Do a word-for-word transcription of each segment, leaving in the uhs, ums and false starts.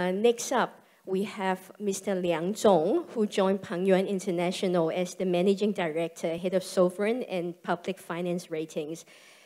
Uh, next up, we have Mister Liang Zhong, who joined Pengyuan International as the Managing Director, Head of Sovereign and Public Finance Ratings.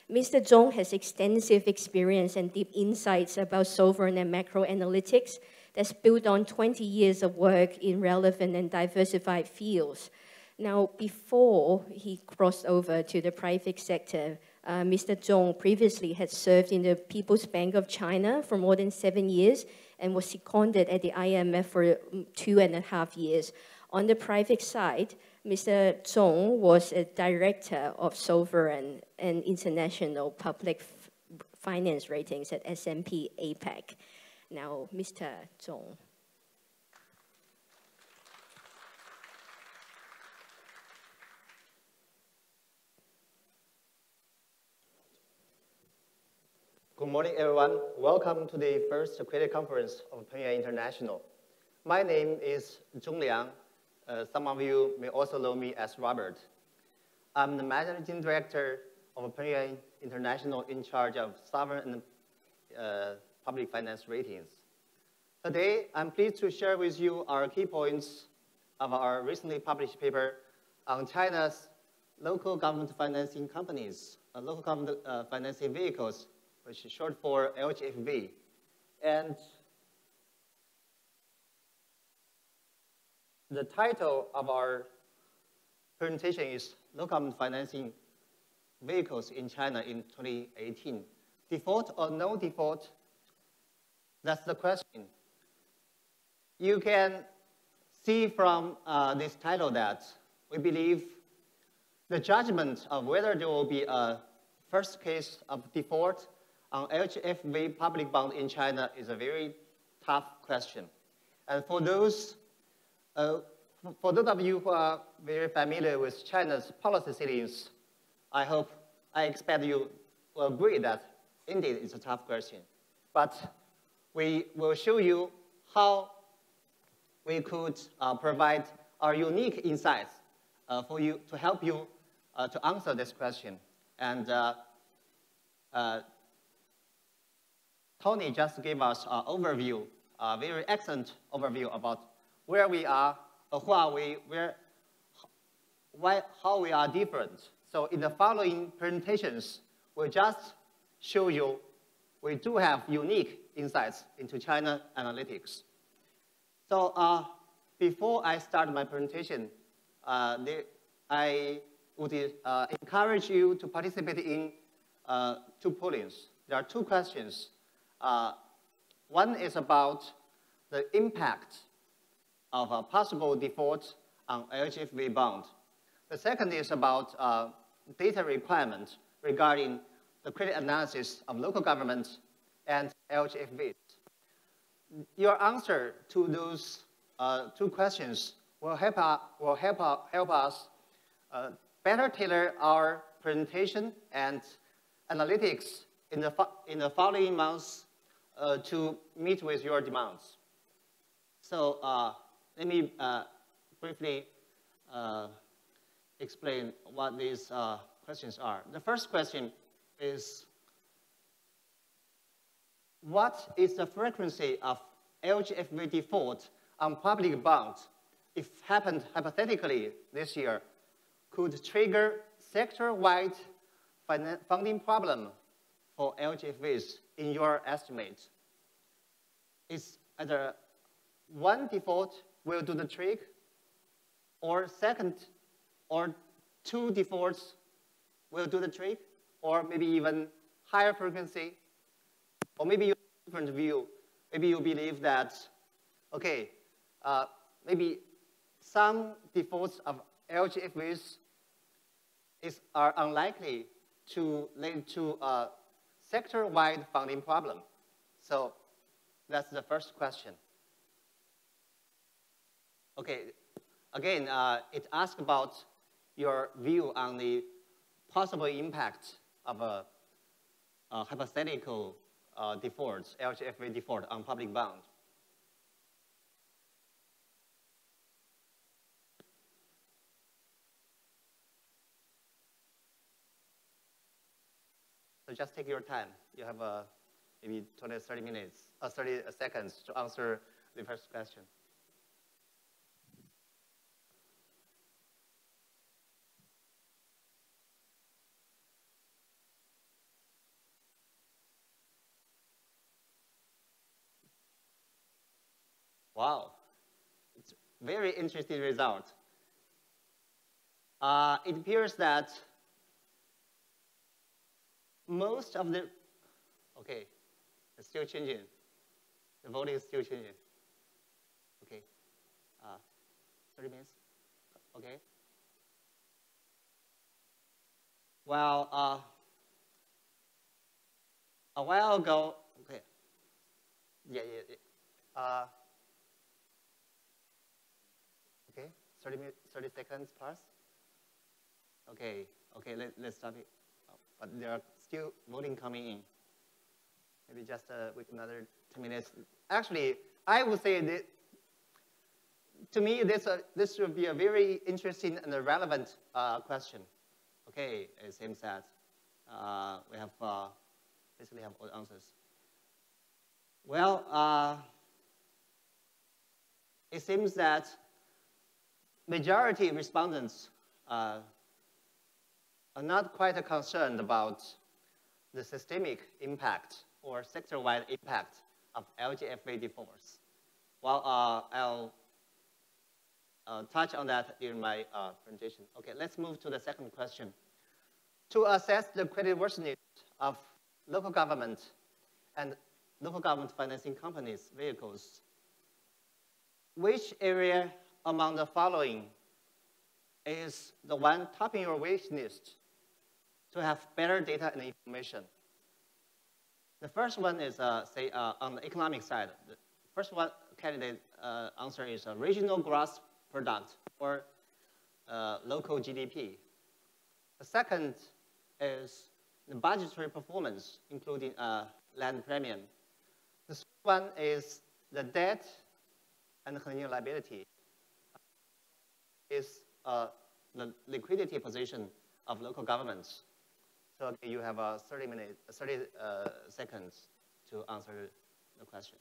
Mister Zhong has extensive experience and deep insights about sovereign and macro analytics that's built on twenty years of work in relevant and diversified fields. Now, before he crossed over to the private sector, uh, Mister Zhong previously had served in the People's Bank of China for more than seven years and was seconded at the I M F for two and a half years. On the private side, Mister Zhong was a director of sovereign and international public f finance ratings at S and P A PAC. Now, Mister Zhong. Good morning, everyone. Welcome to the first credit conference of Pengyuan International. My name is Zhongliang. Uh, some of you may also know me as Robert. I'm the managing director of Pengyuan International in charge of sovereign and uh, public finance ratings. Today, I'm pleased to share with you our key points of our recently published paper on China's local government financing companies, uh, local government uh, financing vehicles, which is short for L G F V. And the title of our presentation is Local Financing Vehicles in China in twenty eighteen. Default or no default? That's the question. You can see from uh, this title that we believe the judgment of whether there will be a first case of default on L G F V public bond in China is a very tough question. And for those Uh, for those of you who are very familiar with China's policy settings, I hope, I expect you will agree that indeed it's a tough question. But we will show you how we could uh, provide our unique insights uh, for you to help you uh, to answer this question. And uh, uh, Tony just gave us an overview, a very excellent overview about where we are, or who are we, where, why, how we are different. So in the following presentations, we'll just show you we do have unique insights into China analytics. So uh, before I start my presentation, uh, the, I would uh, encourage you to participate in uh, two pollings. There are two questions. Uh, one is about the impact of a possible default on L G F V bond. The second is about uh, data requirements regarding the credit analysis of local governments and L G F Vs. Your answer to those uh, two questions will help, uh, will help, uh, help us uh, better tailor our presentation and analytics in the, in the following months uh, to meet with your demands. So, uh, Let me uh, briefly uh, explain what these uh, questions are. The first question is, what is the frequency of L G F V default on public bonds, if happened hypothetically this year, could trigger sector-wide funding problem for L G F Vs in your estimate? Is either one default will do the trick, or second, or two defaults will do the trick, or maybe even higher frequency, or maybe you have a different view. Maybe you believe that, okay, uh, maybe some defaults of L G F Vs is, are unlikely to lead to a sector-wide funding problem. So that's the first question. Okay, again, uh, it asks about your view on the possible impact of a, a hypothetical uh, default, L G F V default on public bond. So just take your time. You have a, maybe twenty, thirty minutes, uh, thirty seconds to answer the first question. Wow, it's a very interesting result. Uh, it appears that most of the, okay, it's still changing. The voting is still changing. Okay, uh, thirty minutes, okay. Well, uh, a while ago, okay, yeah, yeah, yeah. Uh, thirty minutes, thirty seconds pass. Okay, okay, let, let's stop it. Oh, but there are still voting coming in. Maybe just uh, with another two minutes. Actually, I would say that, to me, this, uh, this should be a very interesting and a relevant uh, question. Okay, it seems that uh, we have, uh, basically have all answers. Well, uh, it seems that majority of respondents uh, are not quite concerned about the systemic impact or sector-wide impact of L G F V defaults. Well, uh, I'll uh, touch on that during my uh, presentation. Okay, let's move to the second question. To assess the creditworthiness of local government and local government financing companies' vehicles, which area among the following is the one topping your wish list to have better data and information? The first one is, uh, say, uh, on the economic side. The first one candidate uh, answer is uh, regional gross product or uh, local G D P. The second is the budgetary performance, including uh, land premium. The third one is the debt and continuing liability. Is uh, the liquidity position of local governments. So okay, you have uh, thirty minutes, thirty uh, seconds to answer the question.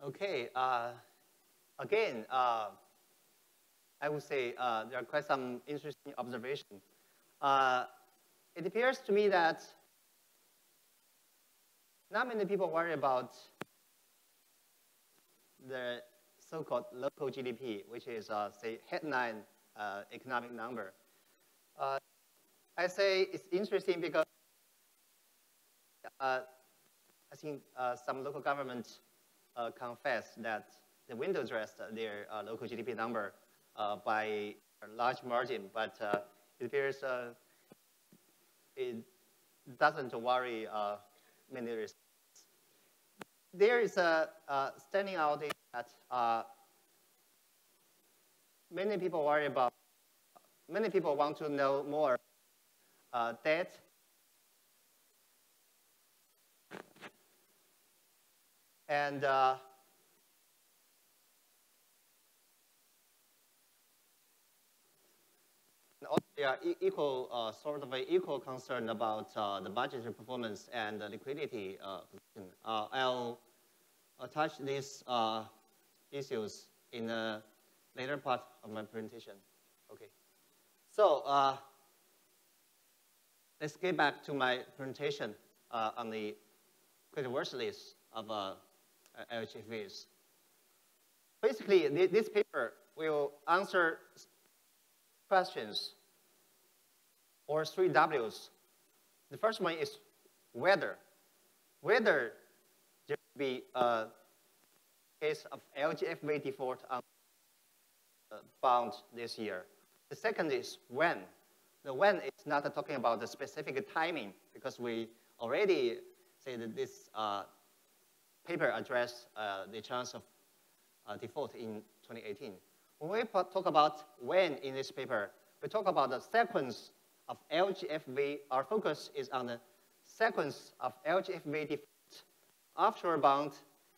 Okay, uh, again, uh, I would say uh, there are quite some interesting observations. Uh, it appears to me that not many people worry about the so-called local G D P, which is, uh, say, headline uh, economic number. Uh, I say it's interesting because uh, I think uh, some local governments Uh, confess that the window dressed their uh, local G D P number uh, by a large margin, but uh, it appears uh, it doesn't worry uh, many respondents. There is a uh, standing out is that uh, many people worry about, many people want to know more uh, debt. And uh, they are equal, uh, sort of an equal concern about uh, the budgetary performance and the liquidity uh, position. Uh, I'll touch these uh, issues in the later part of my presentation. Okay. So uh, let's get back to my presentation uh, on the creditworthiness of uh, L G F Vs. Basically, th this paper will answer questions or three W's. The first one is whether, whether there will be a case of L G F V default on uh, bond this year. The second is when. The when is not talking about the specific timing, because we already say that this uh, paper addressed uh, the chance of uh, default in twenty eighteen. When we talk about when in this paper, we talk about the sequence of L G F V. Our focus is on the sequence of L G F V default, offshore bond,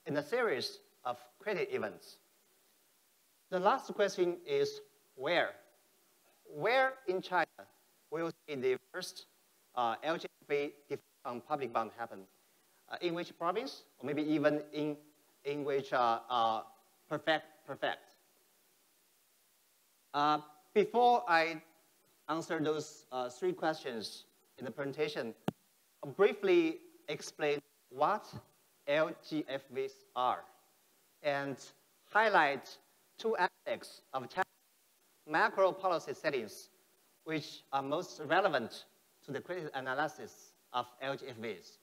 and a series of credit events. The last question is where. Where in China will see the first uh, L G F V default on public bond happen? Uh, in which province, or maybe even in, in which uh, uh, perfect, perfect. Uh, before I answer those uh, three questions in the presentation, I'll briefly explain what L G F Vs are and highlight two aspects of China's macro policy settings which are most relevant to the critical analysis of L G F Vs.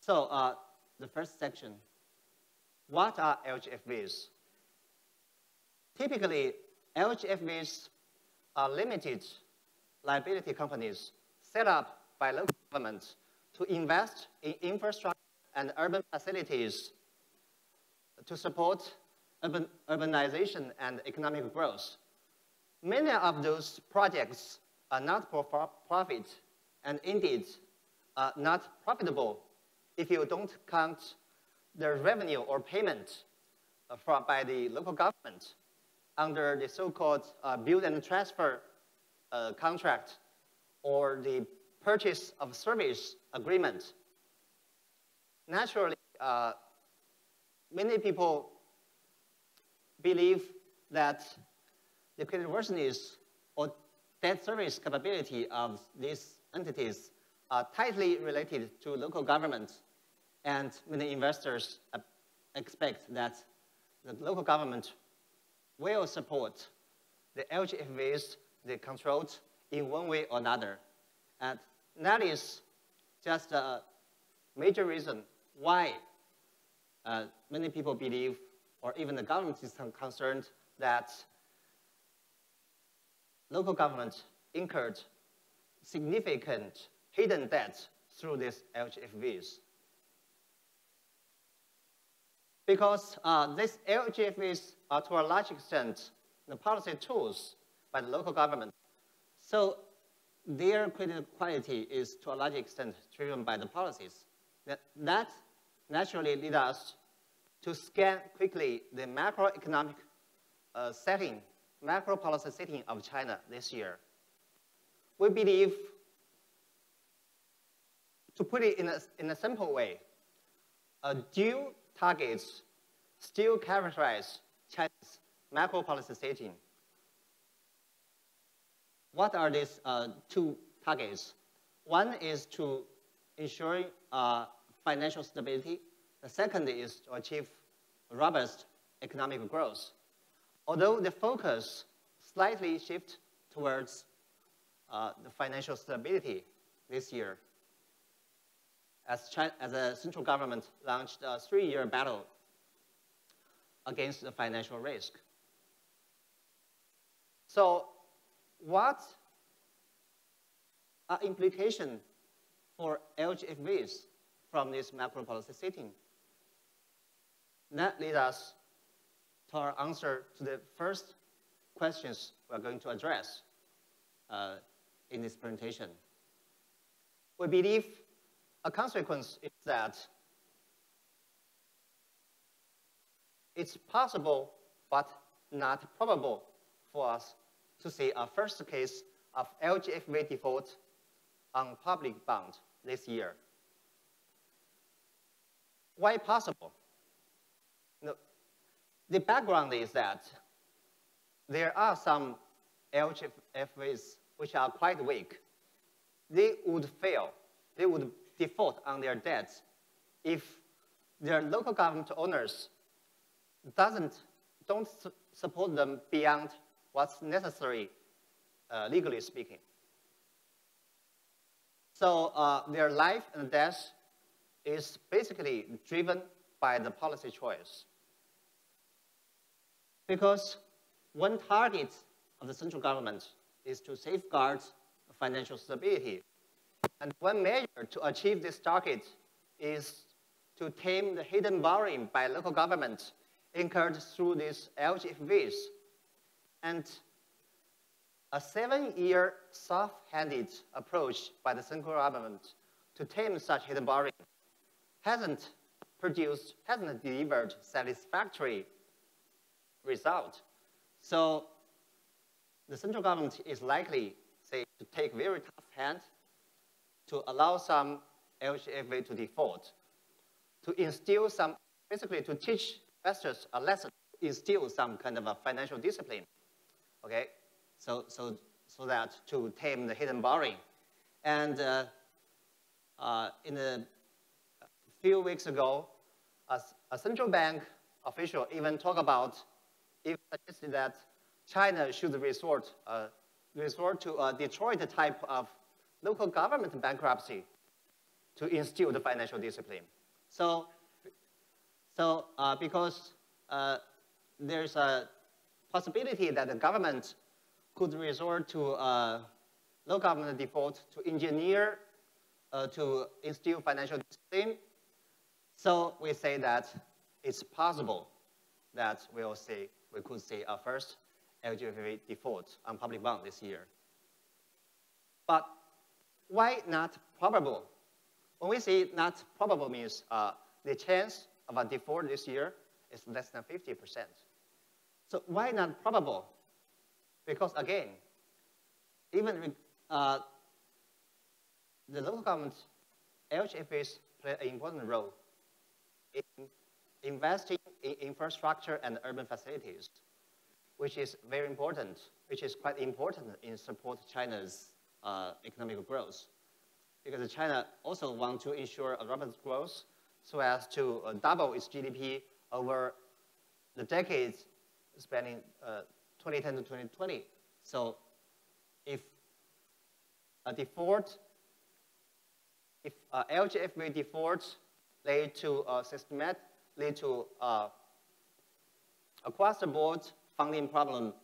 So uh, the first section, what are L G F Vs? Typically, L G F Vs are limited liability companies set up by local governments to invest in infrastructure and urban facilities to support urban, urbanization and economic growth. Many of those projects are not for profit and indeed are not profitable if you don't count the revenue or payment from, by the local government under the so-called uh, build and transfer uh, contract or the purchase of service agreement. Naturally, uh, many people believe that the creditworthiness or debt service capability of these entities are tightly related to local government. And many investors expect that the local government will support the L G F Vs they controlled in one way or another. And that is just a major reason why uh, many people believe, or even the government is concerned, that local government incurred significant hidden debt through these L G F Vs. Because uh, these L G F Vs are to a large extent the policy tools by the local government. So their credit quality is to a large extent driven by the policies. That, that naturally leads us to scan quickly the macroeconomic uh, setting, macro policy setting of China this year. We believe, to put it in a, in a simple way, a due targets still characterize China's macro policy setting. What are these uh, two targets? One is to ensure uh, financial stability. The second is to achieve robust economic growth. Although the focus slightly shifts towards uh, the financial stability this year, as China, as the central government launched a three-year battle against the financial risk. So what are implications for L G F Vs from this macro policy setting? That leads us to our answer to the first questions we're going to address uh, in this presentation. We believe a consequence is that it's possible but not probable for us to see a first case of L G F V default on public bond this year. Why possible? No, the background is that there are some L G F Vs which are quite weak. They would fail. They would default on their debts if their local government owners doesn't, don't su support them beyond what's necessary, uh, legally speaking. So uh, their life and death is basically driven by the policy choice. because one target of the central government is to safeguard financial stability. And one measure to achieve this target is to tame the hidden borrowing by local governments incurred through these L G F Vs. And a seven-year soft-handed approach by the central government to tame such hidden borrowing hasn't produced, hasn't delivered satisfactory result. So the central government is likely, say, to take very tough hand to allow some L G F V to default, to instill some, basically to teach investors a lesson, instill some kind of a financial discipline, okay? So, so, so that to tame the hidden borrowing. And uh, uh, in a few weeks ago, a, a central bank official even talked about, even suggested that China should resort, uh, resort to a Detroit type of local government bankruptcy to instill the financial discipline. So, so uh, because uh, there's a possibility that the government could resort to uh, low government default to engineer, uh, to instill financial discipline. So we say that it's possible that we'll see, we could see our first L G F V default on public bond this year. But why not probable? When we say not probable means uh, the chance of a default this year is less than fifty percent. So why not probable? Because again, even uh, the local government, L G F Vs play an important role in investing in infrastructure and urban facilities, which is very important, which is quite important in support China's uh, economic growth. Because China also wants to ensure a robust growth so as to uh, double its G D P over the decades spanning uh, twenty ten to twenty twenty. So if a default, if uh, L G F V defaults lead to a systematic, lead to uh, across the board funding problem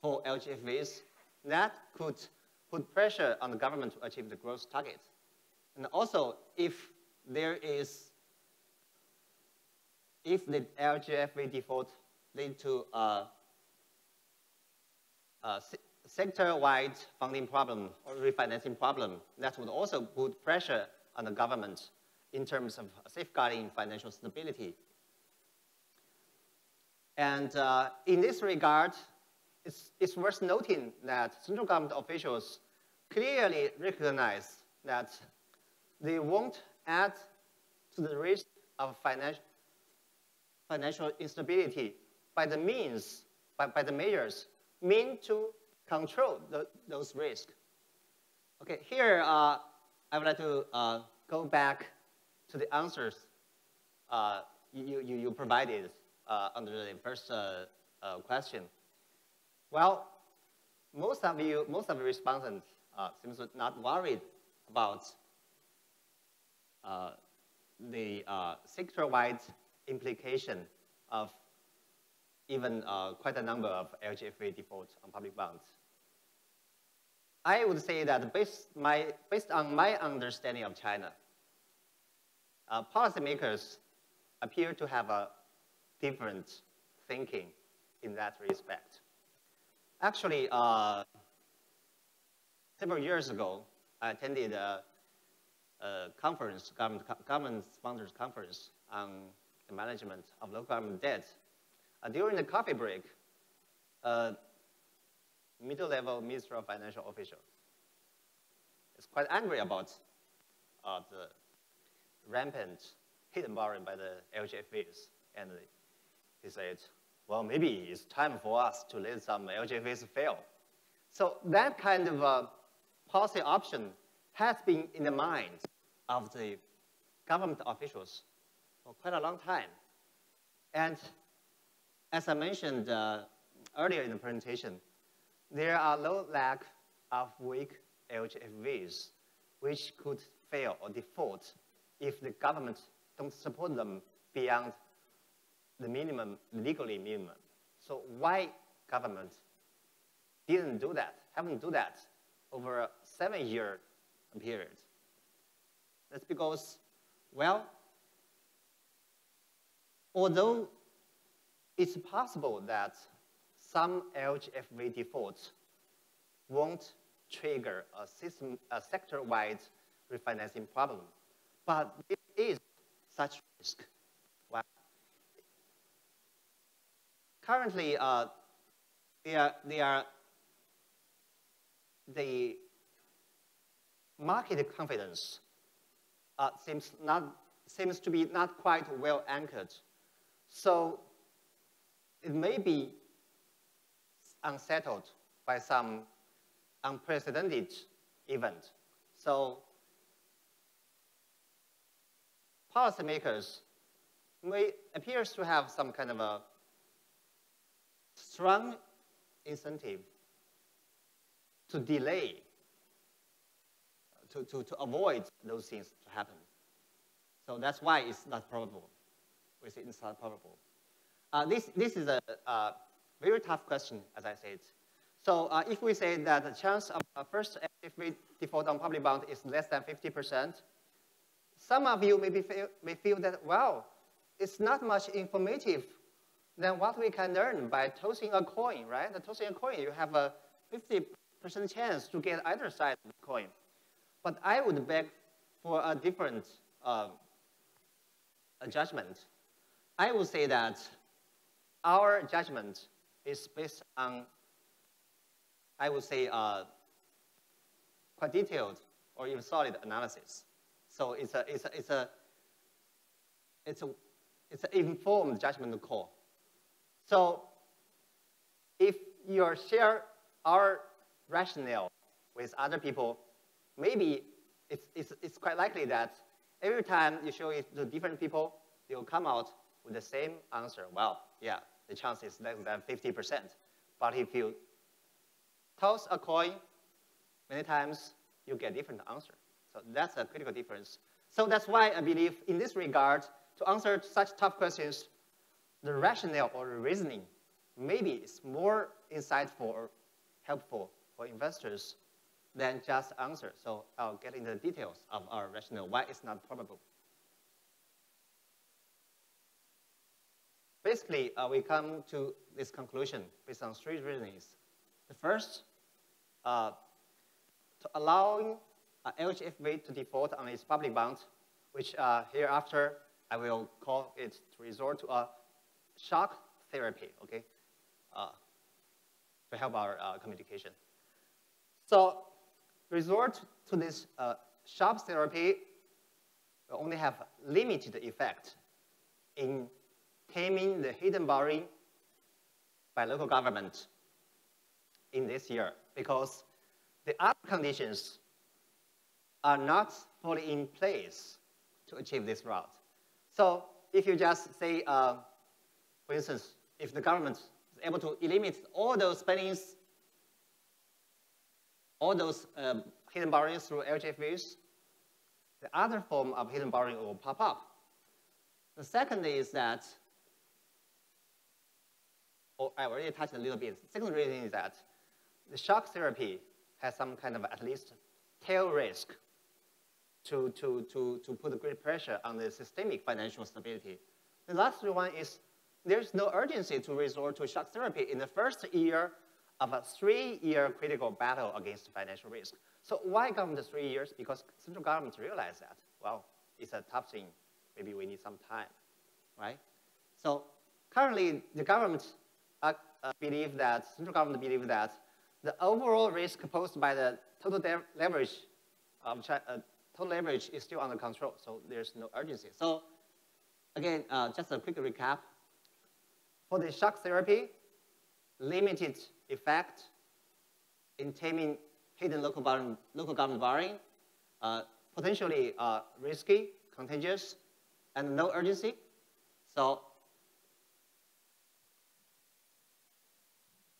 for L G F Vs, that could put pressure on the government to achieve the growth target. And also if there is, if the L G F V default lead to uh, Uh, se sector-wide funding problem or refinancing problem, that would also put pressure on the government in terms of safeguarding financial stability. And uh, in this regard, it's, it's worth noting that central government officials clearly recognize that they won't add to the risk of financial, financial instability by the means, by, by the measures mean to control the, those risks. Okay, here uh, I would like to uh, go back to the answers uh, you, you, you provided uh, under the first uh, uh, question. Well, most of you, most of the respondents uh, seems not worried about uh, the uh, sector-wide implication of even uh, quite a number of L G F V defaults on public bonds. I would say that based, my, based on my understanding of China, uh, policymakers appear to have a different thinking in that respect. Actually, uh, several years ago, I attended a, a conference, government, government sponsors conference on the management of local government debt. Uh, during the coffee break, a uh, middle-level minister of financial official is quite angry about uh, the rampant hidden borrowing by the L G F Vs. And he said, well, maybe it's time for us to let some L G F Vs fail. So that kind of uh, policy option has been in the minds of the government officials for quite a long time. And as I mentioned uh, earlier in the presentation, there are low lack of weak L G F Vs, which could fail or default if the government don't support them beyond the minimum, legally minimum So why government didn't do that, haven't do that over a seven-year period? That's because, well, although it's possible that some L G F V defaults won't trigger a, system, a sector-wide refinancing problem, but it is such risk. Well, currently, uh, they are, they are, the market confidence uh, seems not seems to be not quite well anchored, so it may be unsettled by some unprecedented event. So policymakers may appears to have some kind of a strong incentive to delay, to, to, to avoid those things to happen. So that's why it's not probable. We say it's not probable. Uh, this, this is a, a very tough question, as I said. So uh, if we say that the chance of a first L G F V default on public bond is less than fifty percent, some of you may, be feel, may feel that, wow, it's not much informative than what we can learn by tossing a coin, right? The tossing a coin, you have a fifty percent chance to get either side of the coin. But I would beg for a different uh, a judgment. I would say that our judgment is based on, I would say, uh, quite detailed or even solid analysis. So it's a it's a it's a it's a it's an informed judgment call. So if you share our rationale with other people, maybe it's it's it's quite likely that every time you show it to different people, they'll come out with the same answer. Well, yeah, the chance is less than fifty percent. But if you toss a coin many times, you get different answer. So that's a critical difference. So that's why I believe in this regard, to answer such tough questions, the rationale or the reasoning maybe is more insightful or helpful for investors than just answer. So I'll get into the details of our rationale, why it's not probable. Basically, uh, we come to this conclusion based on three reasons. The first, uh, to allowing uh, L G F V to default on its public bond, which uh, hereafter I will call it to resort to a shock therapy, okay, uh, to help our uh, communication. So resort to this uh, shock therapy will only have limited effect in taming the hidden borrowing by local government in this year, because the other conditions are not fully in place to achieve this route. So if you just say, uh, for instance, if the government is able to eliminate all those spendings, all those uh, hidden borrowings through L G F Vs, the other form of hidden borrowing will pop up. The second is that, or I already touched a little bit, the second reason is that the shock therapy has some kind of at least tail risk to, to, to, to put great pressure on the systemic financial stability. The last one is there's no urgency to resort to shock therapy in the first year of a three-year critical battle against financial risk. So why government three years? Because central governments realize that, well, it's a tough thing. Maybe we need some time, right? So currently, the government uh, believe that, central government believe that the overall risk posed by the total leverage of China, uh, total leverage is still under control, so there's no urgency. So again, uh, just a quick recap. For the shock therapy, limited effect in taming hidden local, borrowing, local government borrowing, uh, potentially uh, risky, contagious, and no urgency. So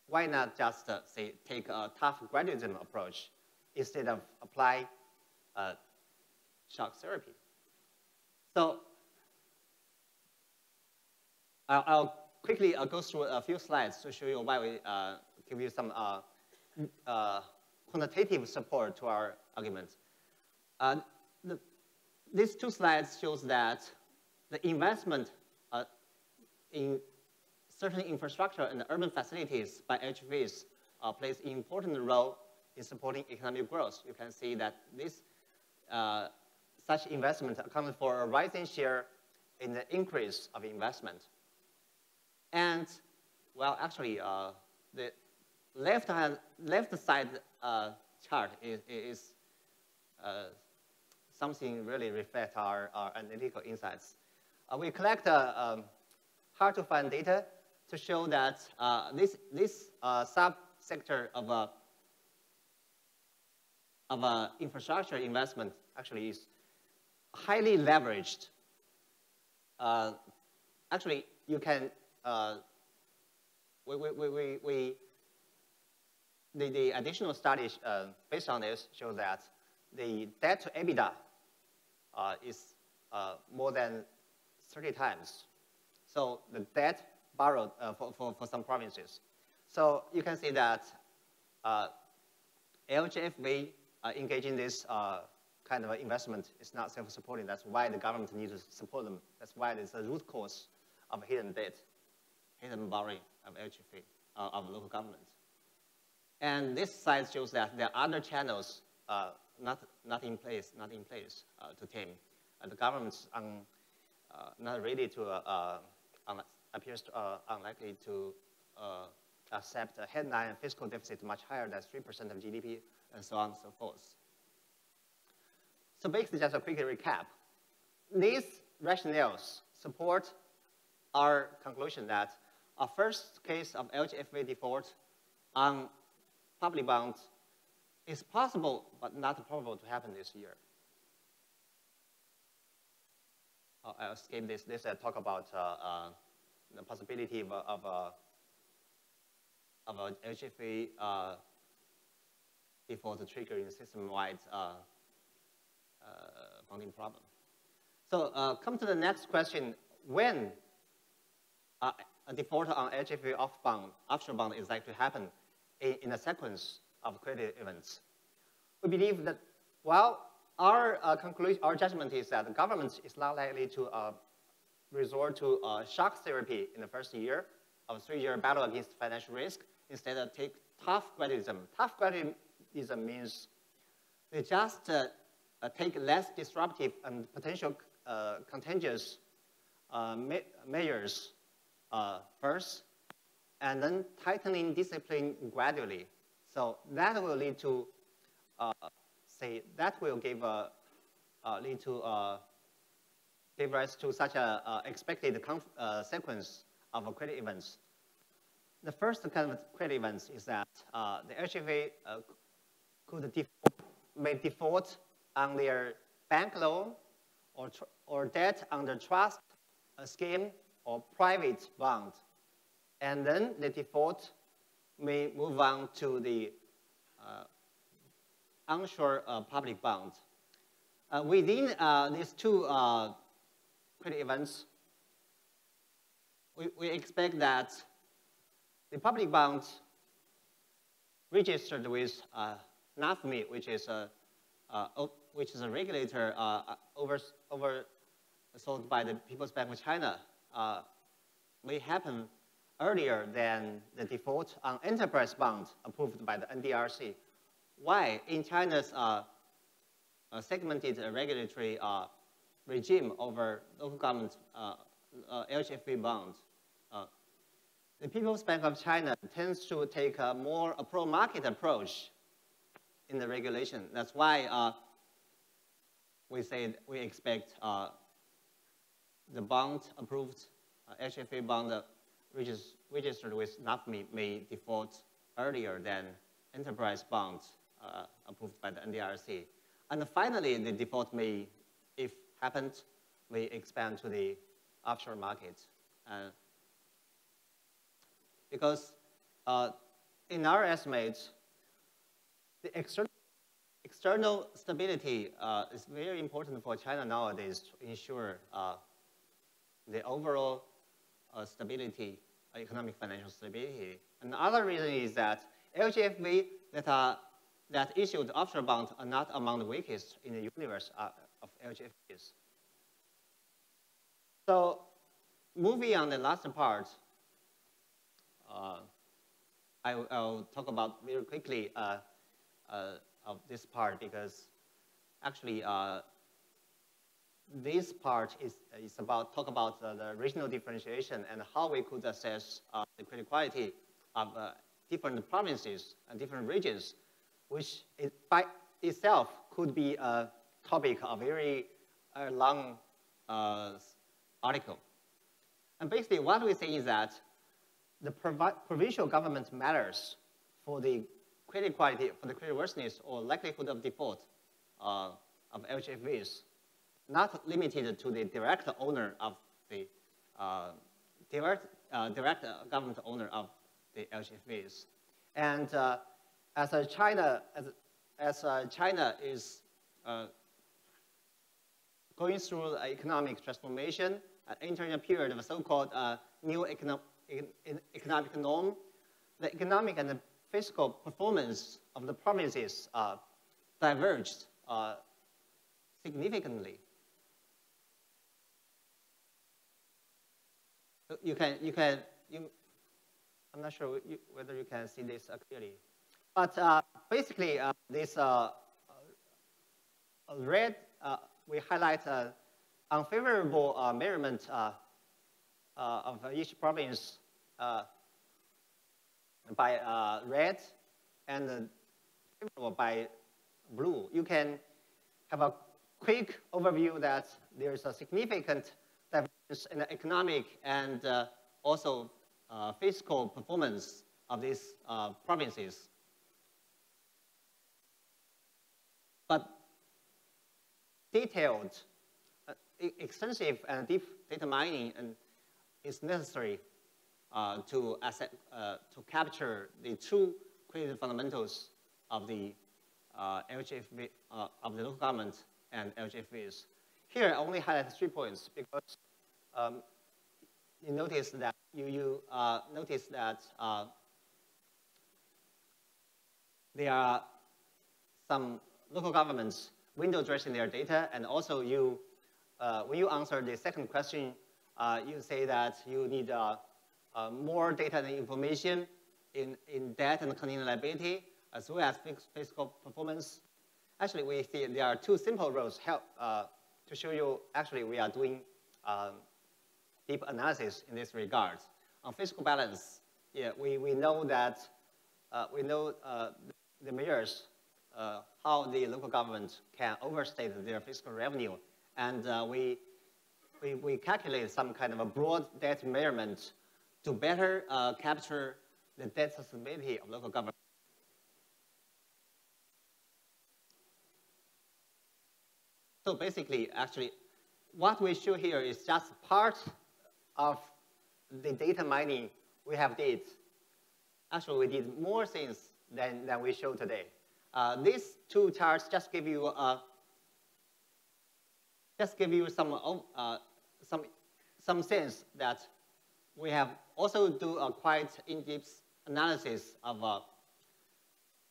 why not just uh, say take a tough gradualism approach instead of apply uh, shock therapy? So I'll, I'll quickly uh, go through a few slides to show you why we uh, give you some uh, uh, quantitative support to our argument. Uh, the, these two slides shows that the investment uh, in certain infrastructure and urban facilities by H V S uh, plays an important role in supporting economic growth. You can see that this uh, such investment accounted for a rising share in the increase of investment. And, well, actually, uh, the left, hand, left side uh, chart is, is uh, something really reflects our, our analytical insights. Uh, we collect uh, um, hard-to-find data to show that uh, this, this uh, sub-sector of, uh, of uh, infrastructure investment actually is highly leveraged. Uh, actually, you can, uh, we, we, we, we, the, the additional studies uh, based on this show that the debt to EBITDA uh, is uh, more than thirty times. So the debt borrowed uh, for, for, for some provinces. So you can see that uh, L G F V uh, engaging this uh, kind of investment is not self-supporting. That's why the government needs to support them. That's why it's the root cause of hidden debt, hidden borrowing of L G F V, uh, of local government. And this slide shows that there are other channels uh, not, not in place, not in place uh, to tame. Uh, the government's um, uh, not ready to, uh, uh, appears to, uh, unlikely to uh, accept a headline fiscal deficit much higher than three percent of G D P, and so on and so forth. So basically, just a quick recap. These rationales support our conclusion that our first case of L G F V default on public bonds is possible but not probable to happen this year. Oh, I'll skip this. This uh, talk about uh, uh, the possibility of, of, uh, of an L G F V uh, default triggering system-wide uh, Uh, funding problem. So uh, come to the next question. When uh, a default on H F V offshore bond is likely to happen in, in a sequence of credit events? We believe that, well, our uh, conclusion, our judgment is that the government is not likely to uh, resort to uh, shock therapy in the first year of a three-year battle against financial risk. Instead, of take tough creditism. Tough creditism means they just uh, Uh, take less disruptive and potential uh, contagious uh, me measures uh, first, and then tightening discipline gradually. So that will lead to, uh, say, that will give a, uh, lead to uh, give rise to such a uh, expected conf uh, sequence of credit events. The first kind of credit events is that uh, the H F A uh, could default, may default on their bank loan or, or debt under trust scheme or private bond. And then the default may move on to the uh, onshore uh, public bond. Uh, within uh, these two uh, credit events, we, we expect that the public bond registered with uh, N A F M I, which is a uh, which is a regulator uh, over, over sold by the People's Bank of China, uh, may happen earlier than the default on enterprise bonds approved by the N D R C. Why? In China's uh, uh, segmented regulatory uh, regime over local government uh, uh, L G F V bonds, uh, the People's Bank of China tends to take a more a pro-market approach in the regulation. That's why uh, we say we expect uh, the bond approved, uh, H F A bond uh, which is registered with N A F M I may default earlier than enterprise bonds uh, approved by the N D R C. And finally, the default may, if happened, may expand to the offshore market. Uh, because uh, in our estimates, the external External stability uh, is very important for China nowadays to ensure uh, the overall uh, stability economic financial stability. And the other reason is that L G F V that are that issued offshore bonds are not among the weakest in the universe of L G F Vs. So moving on the last part, uh, I, I'll talk about very quickly uh, uh, of this part because actually uh, this part is, is about talk about the, the regional differentiation and how we could assess uh, the credit quality of uh, different provinces and different regions, which is by itself could be a topic of very uh, long uh, article. And basically what we say is that the provincial government matters for the credit quality, for the creditworthiness or likelihood of default uh, of L G F Vs, not limited to the direct owner of the uh, direct, uh, direct government owner of the L G F Vs. And uh, as a China, as, as a China is uh, going through economic transformation, uh, entering a period of a so-called uh, new economic economic norm, the economic and the fiscal performance of the provinces uh, diverged uh, significantly. You can, you can, you, I'm not sure you, whether you can see this clearly, but uh, basically uh, this uh, red, uh, we highlight uh, unfavorable uh, measurement uh, Uh, of each province uh, by uh, red and uh, by blue. You can have a quick overview that there is a significant difference in the economic and uh, also uh, fiscal performance of these uh, provinces. But detailed, uh, extensive and deep data mining and is necessary uh, to, asset, uh, to capture the true credit fundamentals of the uh, L G F V, uh, of the local government and L G F Vs. Here, I only highlight three points because um, you notice that you, you uh, notice that uh, there are some local governments window dressing their data, and also you uh, when you answer the second question. Uh, you say that you need uh, uh, more data and information in, in debt and continuing liability, as well as fiscal performance. Actually, we see there are two simple rows help, uh, to show you actually we are doing um, deep analysis in this regard. On fiscal balance, yeah, we, we know that, uh, we know uh, the measures, uh, how the local government can overstate their fiscal revenue, and uh, we We, we calculate some kind of a broad debt measurement to better uh, capture the debt sustainability of local government. So basically, actually, what we show here is just part of the data mining we have did. Actually, we did more things than, than we show today. Uh, these two charts just give you a Just give you some uh, some some sense that we have also do a quite in-depth analysis of uh,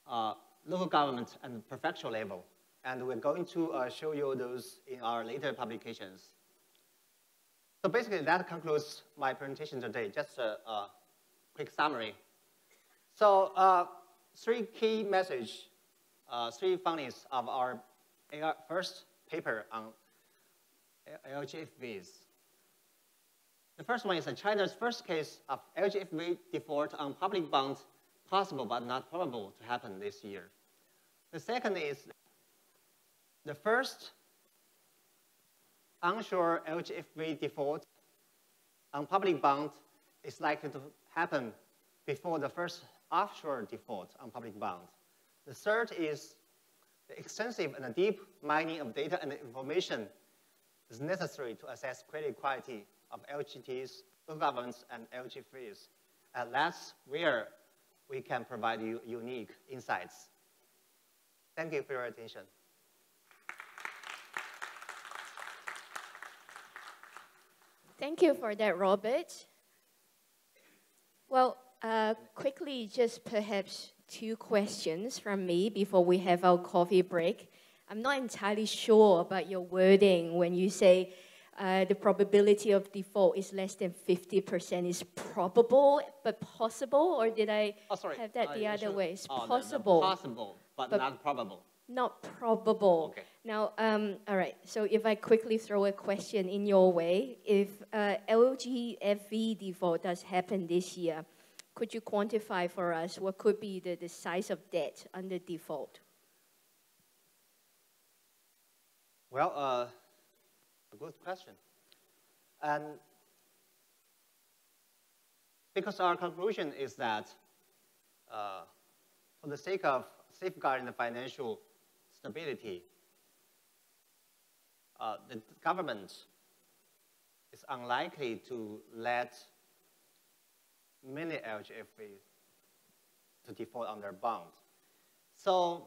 uh, local government and prefectural level, and we're going to uh, show you those in our later publications. So basically, that concludes my presentation today. Just a, a quick summary. So uh, three key messages, uh, three findings of our first paper on L G F Vs. The first one is that China's first case of L G F V default on public bonds possible but not probable to happen this year. The second is the first onshore L G F V default on public bond is likely to happen before the first offshore default on public bond. The third is the extensive and deep mining of data and information is necessary to assess credit quality of L G Ts, local governments, and L G F Vs. And that's where we can provide you unique insights. Thank you for your attention. Thank you for that, Robert. Well, uh, quickly, just perhaps two questions from me before we have our coffee break. I'm not entirely sure about your wording when you say uh, the probability of default is less than fifty percent is probable but possible, or did I oh, sorry. have that uh, the other way? It's oh, possible. No, no, possible, but, but not probable. Not probable. Okay. Now, um, all right, so if I quickly throw a question in your way, if uh, L G F V default does happen this year, could you quantify for us what could be the, the size of debt under default? Well, uh, a good question. And because our conclusion is that uh, for the sake of safeguarding the financial stability, uh, the government is unlikely to let many L G F Vs to default on their bonds. So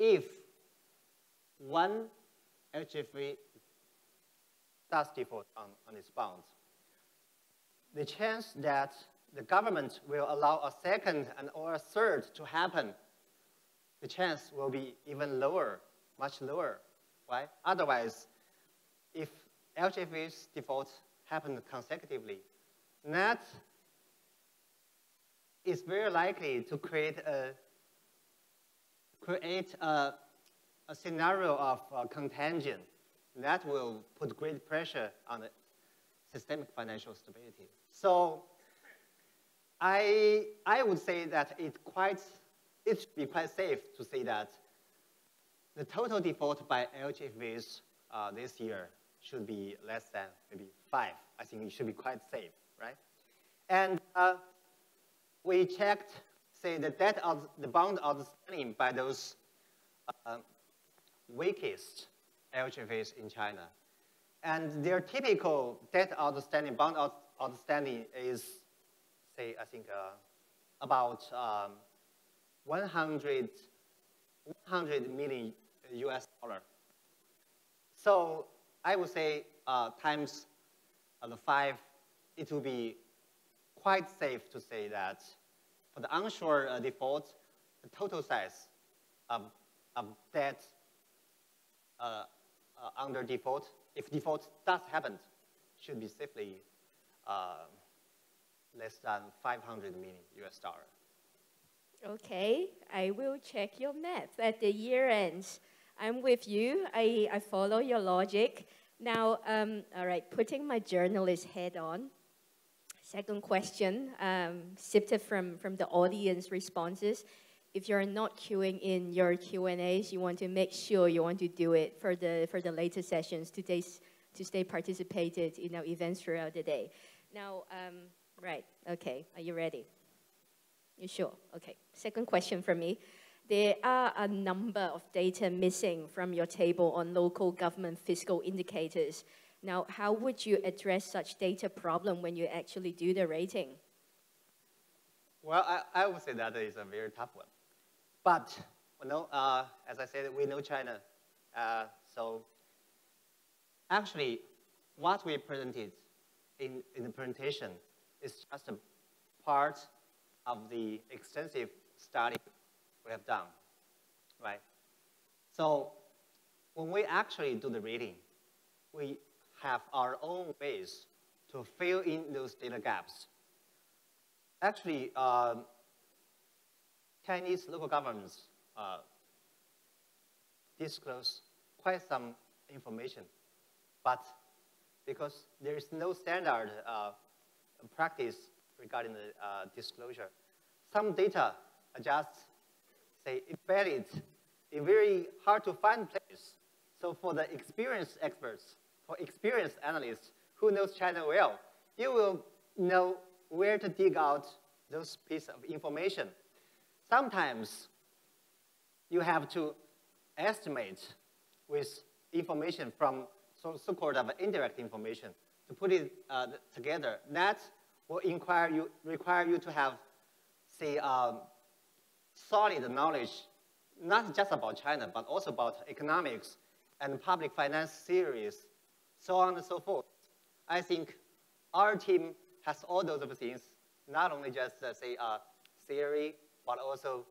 if one L G F V does default on, on its bonds, the chance that the government will allow a second and or a third to happen, the chance will be even lower, much lower, right? Otherwise, if L G F V's defaults happen consecutively, that is very likely to create a, create a, a scenario of uh, contagion that will put great pressure on the systemic financial stability. So I, I would say that it quite It should be quite safe to say that the total default by L G F Vs uh, this year should be less than maybe five. I think it should be quite safe, right? And uh, we checked, say, the debt of the bond outstanding by those uh, weakest L G F Vs in China, and their typical debt outstanding, bond outstanding is, say, I think uh, about. Um, one hundred million U S dollar. So I would say uh, times uh, the five, it will be quite safe to say that for the onshore uh, default, the total size of, of debt uh, uh, under default, if default does happen, should be safely uh, less than five hundred million U S dollar. Okay, I will check your math at the year ends. I'm with you. I, I follow your logic. Now, um, all right, putting my journalist head on. Second question, um, sifted from, from the audience responses. If you're not queuing in your Q and As, you want to make sure you want to do it for the, for the later sessions today's, to stay participated in our events throughout the day. Now, um, right, okay, are you ready? You sure? Okay. Second question from me. There are a number of data missing from your table on local government fiscal indicators. Now, how would you address such data problem when you actually do the rating? Well, I, I would say that is a very tough one. But, you know, uh, as I said, we know China. Uh, so, actually, what we presented in, in the presentation is just a part of the extensive study we have done, right? So when we actually do the rating, we have our own ways to fill in those data gaps. Actually, uh, Chinese local governments uh, disclose quite some information, but because there is no standard uh, practice regarding the uh, disclosure, some data are just, say, embedded in very hard to find place. So for the experienced experts, for experienced analysts who knows China well, you will know where to dig out those pieces of information. Sometimes you have to estimate with information from so-called indirect information to put it uh, together. That will require you, require you to have, say, um, solid knowledge, not just about China, but also about economics and public finance theories, so on and so forth. I think our team has all those things not only just uh, say uh, theory, but also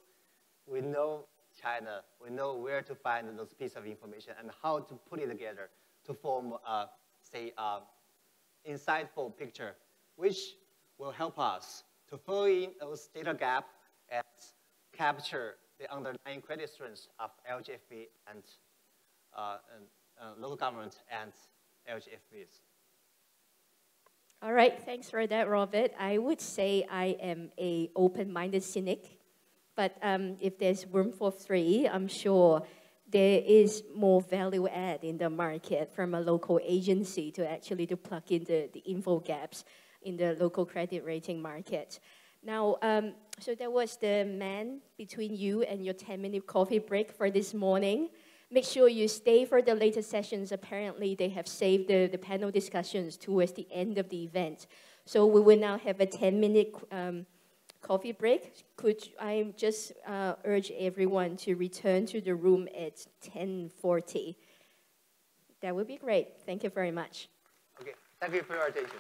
we know China, we know where to find those pieces of information and how to put it together to form, uh, say, uh, insightful picture, which will help us to fill in those data gap and capture the underlying credit strengths of L G F V and, uh, and uh, local government and L G F Vs. All right, thanks for that, Robert. I would say I am a open-minded cynic, but um, if there's room for three, I'm sure there is more value add in the market from a local agency to actually to plug in the, the info gaps in the local credit rating market. Now, um, so that was the man between you and your ten-minute coffee break for this morning. Make sure you stay for the later sessions. Apparently, they have saved the, the panel discussions towards the end of the event. So we will now have a ten-minute um, coffee break. Could I just uh, urge everyone to return to the room at ten forty? That would be great. Thank you very much. Okay. Thank you for your attention.